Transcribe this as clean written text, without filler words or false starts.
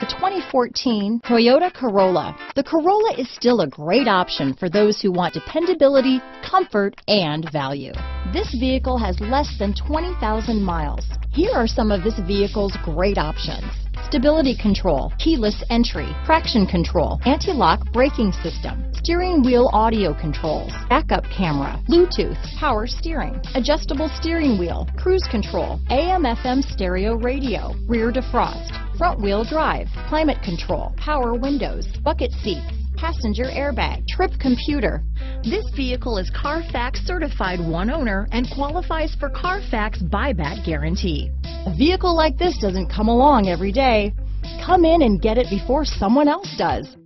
The 2014 Toyota Corolla. The Corolla is still a great option for those who want dependability, comfort, and value. This vehicle has less than 20,000 miles. Here are some of this vehicle's great options: stability control, keyless entry, traction control, anti-lock braking system, steering wheel audio controls, backup camera, Bluetooth, power steering, adjustable steering wheel, cruise control, AM/FM stereo radio, rear defrost, front wheel drive, climate control, power windows, bucket seats, passenger airbag, trip computer. This vehicle is Carfax certified one owner and qualifies for Carfax buyback guarantee. A vehicle like this doesn't come along every day. Come in and get it before someone else does.